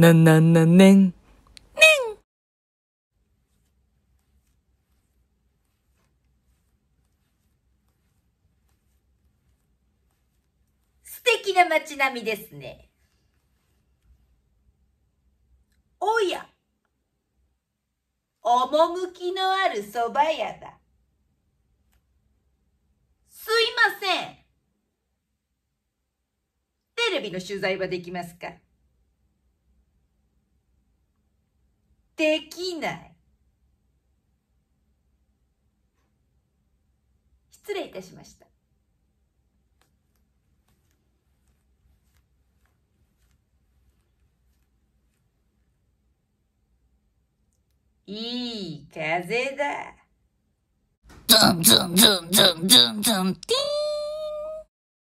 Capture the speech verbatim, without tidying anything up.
なななねんねん。素敵な街並みですね。おや、趣のある蕎麦屋だ。すいません。テレビの取材はできますか？できない。失礼いたしました。いい風だ。ズンズンズンズンズンズンティーン。